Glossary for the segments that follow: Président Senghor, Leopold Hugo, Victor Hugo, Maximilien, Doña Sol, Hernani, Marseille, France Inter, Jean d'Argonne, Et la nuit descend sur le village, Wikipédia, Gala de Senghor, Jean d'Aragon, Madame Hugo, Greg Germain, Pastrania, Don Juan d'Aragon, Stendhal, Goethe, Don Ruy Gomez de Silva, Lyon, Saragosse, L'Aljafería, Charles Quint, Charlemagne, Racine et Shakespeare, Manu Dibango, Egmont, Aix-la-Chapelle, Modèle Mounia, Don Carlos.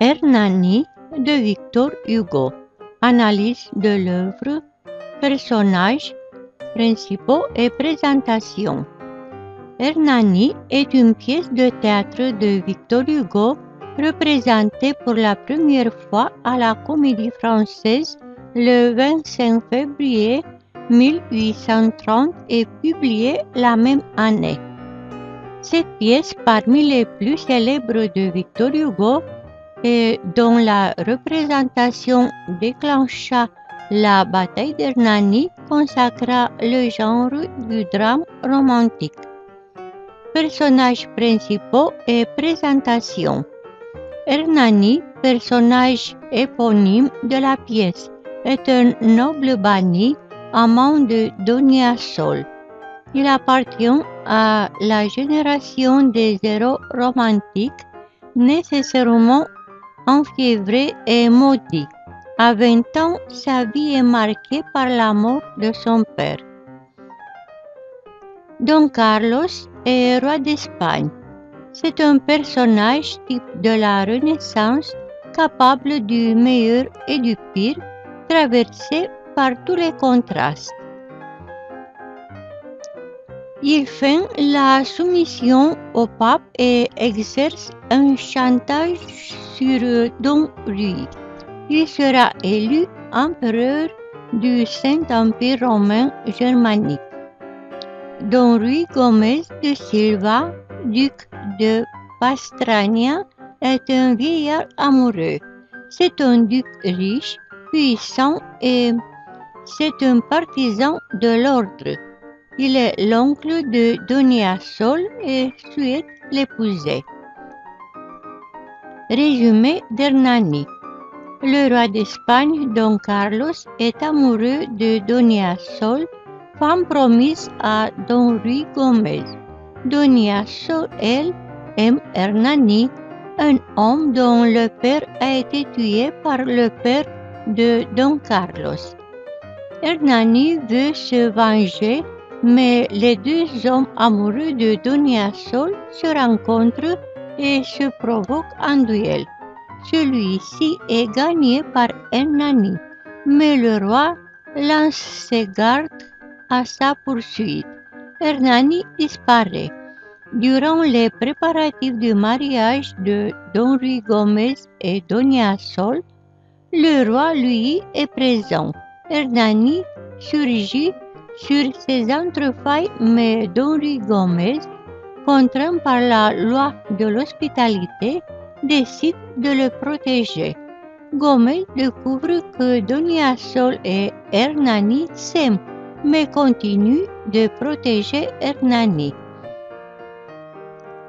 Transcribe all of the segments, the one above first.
Hernani de Victor Hugo. Analyse de l'œuvre, personnages principaux et présentation. Hernani est une pièce de théâtre de Victor Hugo représentée pour la première fois à la Comédie-Française le 25 février 1830 et publiée la même année. Cette pièce, parmi les plus célèbres de Victor Hugo, et dont la représentation déclencha la bataille d'Hernani, consacra le genre du drame romantique. Personnages principaux et présentation. Hernani, personnage éponyme de la pièce, est un noble banni, amant de Doña Sol. Il appartient à la génération des héros romantiques, nécessairement enfiévré et maudit. À 20 ans, sa vie est marquée par la mort de son père. Don Carlos est roi d'Espagne. C'est un personnage type de la Renaissance, capable du meilleur et du pire, traversé par tous les contrastes. Il feint la soumission au pape et exerce un chantage sur Don Ruy. Il sera élu empereur du Saint-Empire romain germanique. Don Ruy Gomez de Silva, duc de Pastrania, est un vieillard amoureux. C'est un duc riche, puissant et c'est un partisan de l'ordre. Il est l'oncle de Doña Sol et souhaite l'épouser. Résumé d'Hernani. Le roi d'Espagne, Don Carlos, est amoureux de Doña Sol, femme promise à Don Ruy Gomez. Doña Sol, elle, aime Hernani, un homme dont le père a été tué par le père de Don Carlos. Hernani veut se venger, mais les deux hommes amoureux de Doña Sol se rencontrent et se provoquent un duel. Celui-ci est gagné par Hernani, mais le roi lance ses gardes à sa poursuite. Hernani disparaît. Durant les préparatifs du mariage de Don Ruy Gomez et Doña Sol, le roi, lui, est présent. Hernani surgit sur ces entrefailles, mais Don Ruy Gomez, contraint par la loi de l'hospitalité, décide de le protéger. Gomez découvre que Doña Sol et Hernani s'aiment, mais continue de protéger Hernani.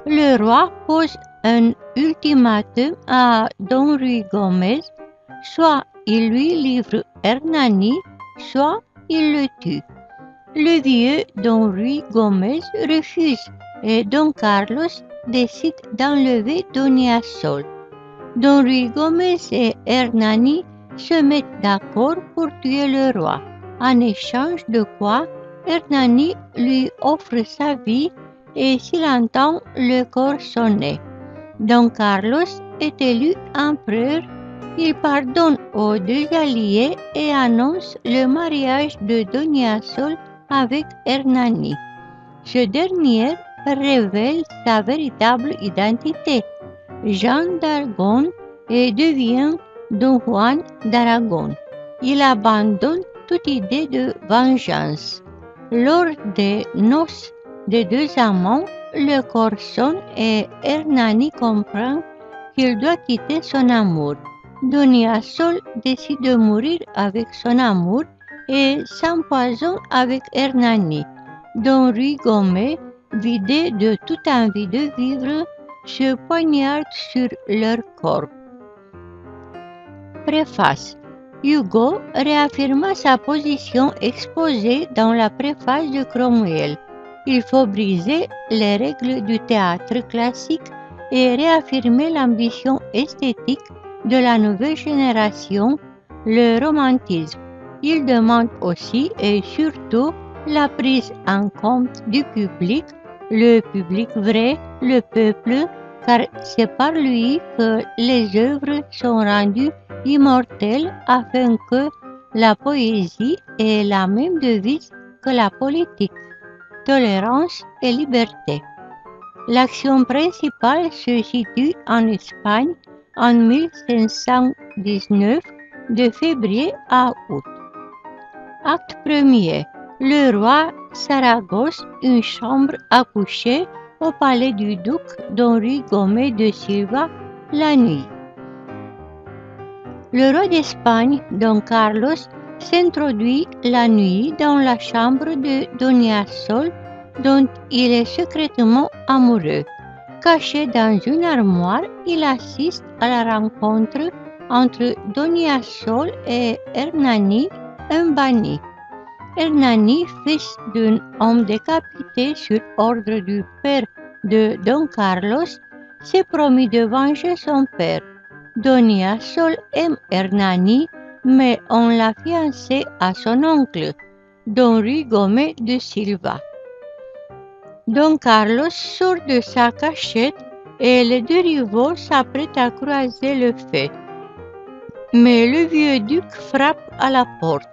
Le roi pose un ultimatum à Don Ruy Gomez, soit il lui livre Hernani, soit il le tue. Le vieux Don Ruy Gomez refuse et Don Carlos décide d'enlever Doña Sol. Don Ruy Gomez et Hernani se mettent d'accord pour tuer le roi, en échange de quoi Hernani lui offre sa vie et s'il entend le corps sonner. Don Carlos est élu empereur. Il pardonne aux deux alliés et annonce le mariage de Doña Sol avec Hernani. Ce dernier révèle sa véritable identité, Jean d'Argonne, et devient Don Juan d'Aragon. Il abandonne toute idée de vengeance. Lors des noces des deux amants, le corps sonne et Hernani comprend qu'il doit quitter son amour. Doña Sol décide de mourir avec son amour et s'empoisonne avec Hernani. Don Ruy Gomez, vidé de toute envie de vivre, se poignarde sur leur corps. Préface. Hugo réaffirma sa position exposée dans la préface de Cromwell. Il faut briser les règles du théâtre classique et réaffirmer l'ambition esthétique de la nouvelle génération, le romantisme. Il demande aussi et surtout la prise en compte du public, le public vrai, le peuple, car c'est par lui que les œuvres sont rendues immortelles afin que la poésie ait la même devise que la politique, tolérance et liberté. L'action principale se situe en Espagne en 1519, de février à août. Acte premier. Le roi Saragosse, une chambre à coucher au palais du duc Don Ruy Gomez de Silva, la nuit. Le roi d'Espagne, Don Carlos, s'introduit la nuit dans la chambre de Doña Sol, dont il est secrètement amoureux. Caché dans une armoire, il assiste à la rencontre entre Doña Sol et Hernani, un banni. Hernani, fils d'un homme décapité sur ordre du père de Don Carlos, s'est promis de venger son père. Doña Sol aime Hernani, mais on l'a fiancé à son oncle, Don Ruy Gomez de Silva. Don Carlos sort de sa cachette et les deux rivaux s'apprêtent à croiser le feu. Mais le vieux duc frappe à la porte.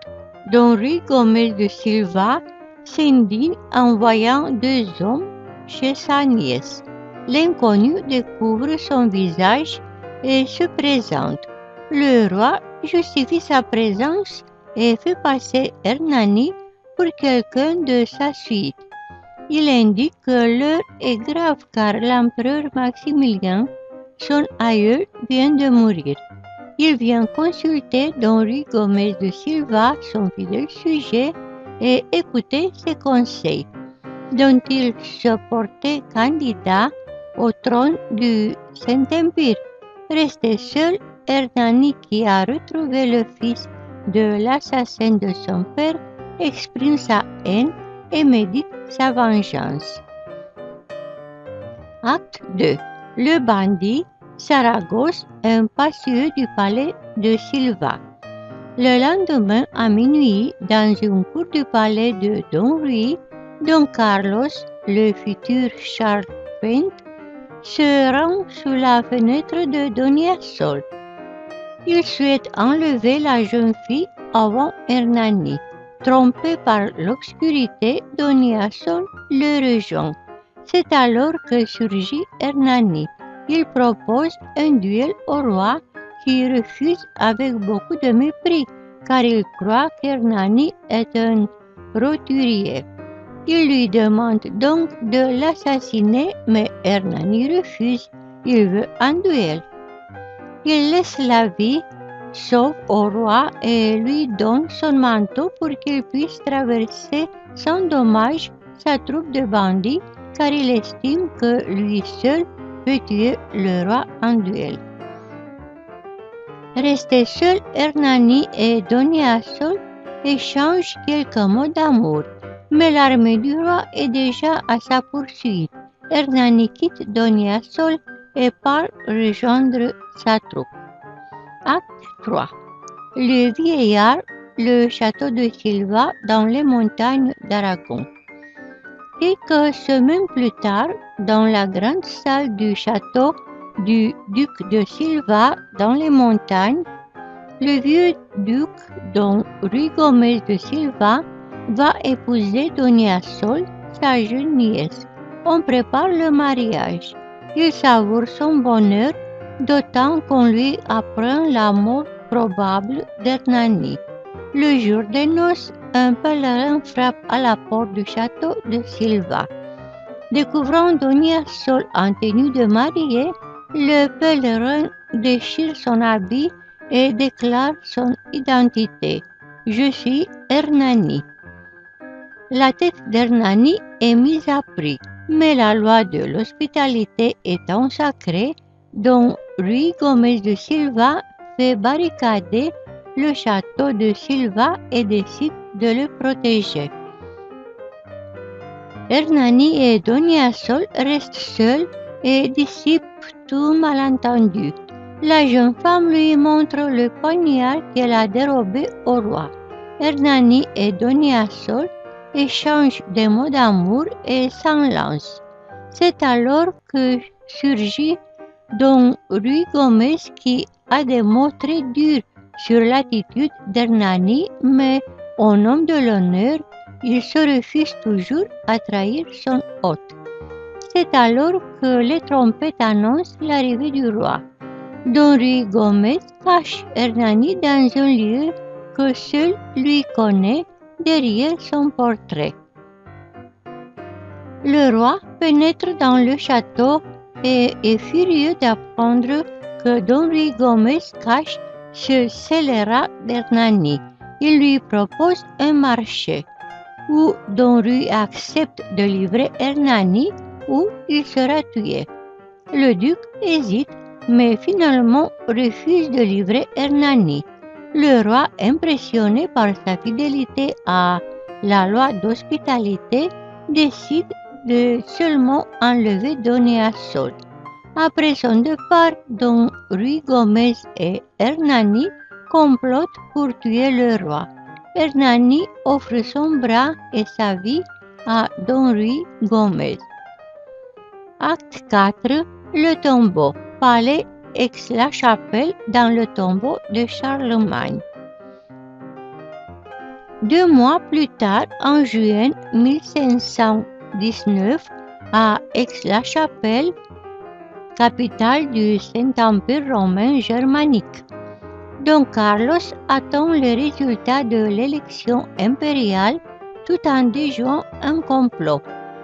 Don Ruy Gomez de Silva s'indigne en voyant deux hommes chez sa nièce. L'inconnu découvre son visage et se présente. Le roi justifie sa présence et fait passer Hernani pour quelqu'un de sa suite. Il indique que l'heure est grave car l'empereur Maximilien, son aïeul, vient de mourir. Il vient consulter Don Ruy Gomez de Silva, son fidèle sujet, et écouter ses conseils, dont il se portait candidat au trône du Saint-Empire. Resté seul, Hernani, qui a retrouvé le fils de l'assassin de son père, exprime sa haine et médite sa vengeance. Acte 2. Le bandit Saragosse, un passager du palais de Silva. Le lendemain à minuit, dans une cour du palais de Don Ruy, Don Carlos, le futur Charles Quint, se rend sous la fenêtre de Doña Sol. Il souhaite enlever la jeune fille avant Hernani. Trompé par l'obscurité, Doña Sol le rejoint. C'est alors que surgit Hernani. Il propose un duel au roi qui refuse avec beaucoup de mépris car il croit qu'Hernani est un roturier. Il lui demande donc de l'assassiner, mais Hernani refuse, il veut un duel. Il laisse la vie sauve au roi et lui donne son manteau pour qu'il puisse traverser sans dommage sa troupe de bandits car il estime que lui seul peut tuer le roi en duel. Restés seuls, Hernani et Doña Sol échangent quelques mots d'amour, mais l'armée du roi est déjà à sa poursuite. Hernani quitte Doña Sol et part rejoindre sa troupe. Acte 3. Le vieillard, le château de Silva dans les montagnes d'Aragon. Quelques semaines plus tard, dans la grande salle du château du duc de Silva dans les montagnes, le vieux duc Don Ruy Gomez de Silva va épouser Doña Sol, sa jeune nièce. On prépare le mariage. Il savoure son bonheur, d'autant qu'on lui apprend la mort probable d'Hernani. Le jour des noces, un pèlerin frappe à la porte du château de Silva. Découvrant Doña Sol en tenue de mariée, le pèlerin déchire son habit et déclare son identité. Je suis Hernani. La tête d'Hernani est mise à prix, mais la loi de l'hospitalité étant sacrée, Don Ruy Gomez de Silva fait barricader le château de Silva et décide de le protéger. Hernani et Doña Sol restent seuls et dissipent tout malentendu. La jeune femme lui montre le poignard qu'elle a dérobé au roi. Hernani et Doña Sol échangent des mots d'amour et s'enlancent. C'est alors que surgit Don Ruy Gomez qui a des mots très durs sur l'attitude d'Hernani, mais en homme de l'honneur, il se refuse toujours à trahir son hôte. C'est alors que les trompettes annoncent l'arrivée du roi. Don Ruy Gomez cache Hernani dans un lieu que seul lui connaît, derrière son portrait. Le roi pénètre dans le château et est furieux d'apprendre que Don Ruy Gomez cache ce scélérat d'Hernani. Il lui propose un marché où Don Ruy accepte de livrer Hernani où il sera tué. Le duc hésite mais finalement refuse de livrer Hernani. Le roi, impressionné par sa fidélité à la loi d'hospitalité, décide de seulement enlever Doña Sol. Après son départ, Don Ruy Gomez et Hernani complotent pour tuer le roi. Hernani offre son bras et sa vie à Don Ruy Gomez. Acte 4, le tombeau, palais Aix-la-Chapelle, dans le tombeau de Charlemagne. 2 mois plus tard, en juin 1519, à Aix-la-Chapelle, capitale du Saint-Empire romain germanique, Don Carlos attend les résultats de l'élection impériale tout en déjouant un complot.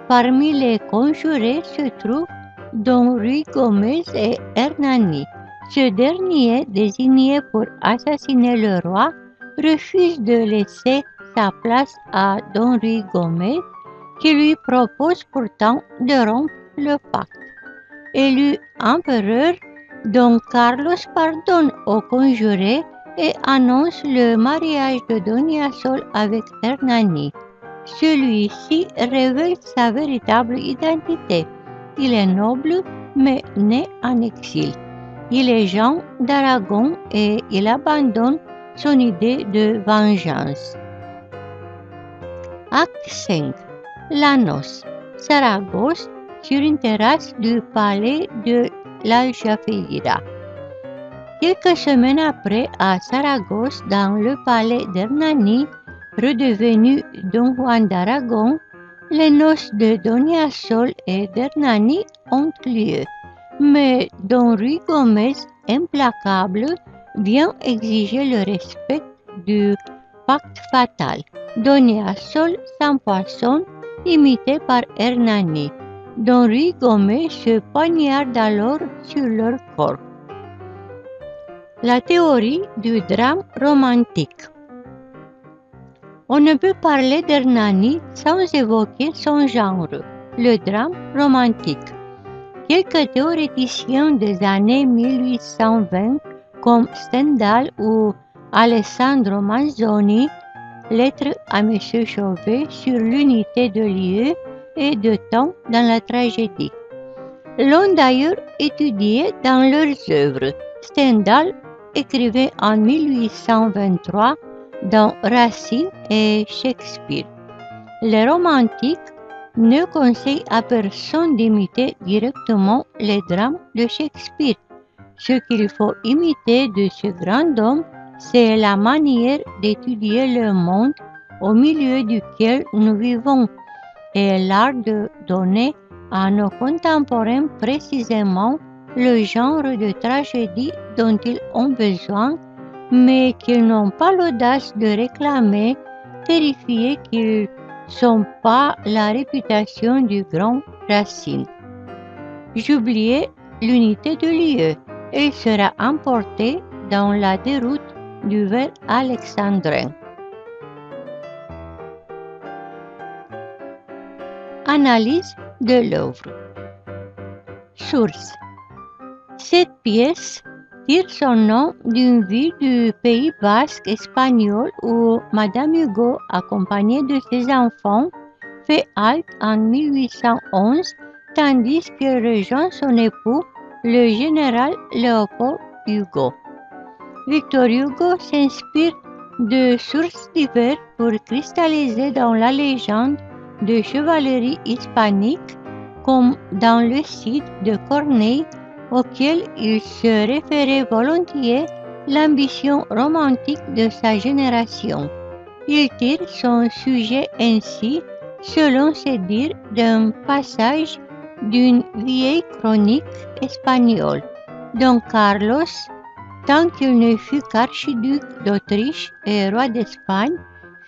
Parmi les conjurés se trouve Don Ruy Gomez et Hernani. Ce dernier, désigné pour assassiner le roi, refuse de laisser sa place à Don Ruy Gomez, qui lui propose pourtant de rompre le pacte. Élu empereur, Don Carlos pardonne aux conjurés et annonce le mariage de Doña Sol avec Hernani. Celui-ci révèle sa véritable identité. Il est noble, mais né en exil. Il est Jean d'Aragon et il abandonne son idée de vengeance. Acte 5. La noce. Saragosse, sur une terrasse du palais de l'Aljafería. Quelques semaines après, à Saragosse, dans le palais d'Hernani, redevenu Don Juan d'Aragon, les noces de Doña Sol et d'Hernani ont lieu, mais Don Ruy Gomez, implacable, vient exiger le respect du pacte fatal. Doña Sol s'empoisonne, imité par Hernani. Don Ruy Gomez se poignarde alors sur leur corps. La théorie du drame romantique. On ne peut parler d'Hernani sans évoquer son genre, le drame romantique. Quelques théoréticiens des années 1820, comme Stendhal ou Alessandro Manzoni, Lettre à M. Chauvet sur l'unité de lieu et de temps dans la tragédie, l'ont d'ailleurs étudié dans leurs œuvres. Stendhal écrivait en 1823 dans Racine et Shakespeare. Les romantiques ne conseillent à personne d'imiter directement les drames de Shakespeare. Ce qu'il faut imiter de ce grand homme, c'est la manière d'étudier le monde au milieu duquel nous vivons et l'art de donner à nos contemporains précisément le genre de tragédie dont ils ont besoin, mais qu'ils n'ont pas l'audace de réclamer, terrifiés qu'ils n'ont pas la réputation du grand Racine. J'oubliais l'unité de lieu, elle sera emportée dans la déroute du vers alexandrin. Analyse de l'œuvre. Source. Cette pièce tire son nom d'une ville du Pays basque espagnol où Madame Hugo, accompagnée de ses enfants, fait halte en 1811 tandis qu'elle rejoint son époux, le général Leopold Hugo. Victor Hugo s'inspire de sources diverses pour cristalliser dans la légende de chevalerie hispanique comme dans le site de Corneille, auquel il se référait volontiers l'ambition romantique de sa génération. Il tire son sujet ainsi, selon ses dires, d'un passage d'une vieille chronique espagnole. Don Carlos, tant qu'il ne fut qu'archiduc d'Autriche et roi d'Espagne,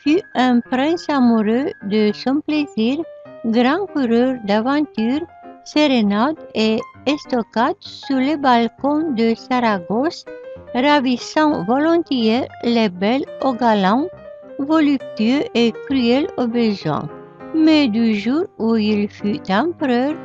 fut un prince amoureux de son plaisir, grand coureur d'aventure, sérénade et estocade sous les balcons de Saragosse, ravissant volontiers les belles aux galants, voluptueux et cruel aux besoins. Mais du jour où il fut empereur,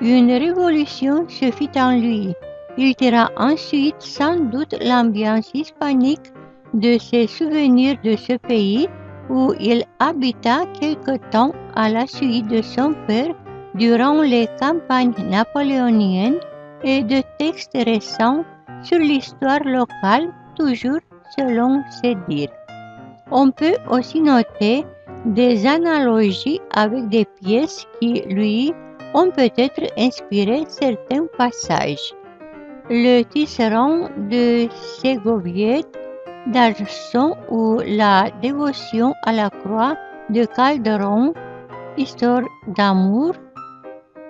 une révolution se fit en lui. Il tira ensuite sans doute l'ambiance hispanique de ses souvenirs de ce pays où il habita quelque temps à la suite de son père durant les campagnes napoléoniennes et de textes récents sur l'histoire locale, toujours selon ses dires. On peut aussi noter des analogies avec des pièces qui, lui, ont peut-être inspiré certains passages. Le tisserand de Ségoviette d'Arson ou la dévotion à la croix de Calderon, histoire d'amour,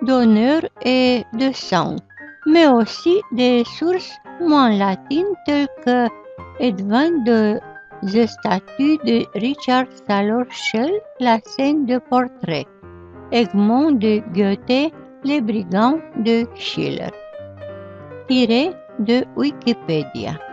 d'honneur et de sang, mais aussi des sources moins latines telles que Edwin de The Statue de Richard Salorschel, la scène de portrait, Egmont de Goethe, les brigands de Schiller. Tiré de Wikipédia.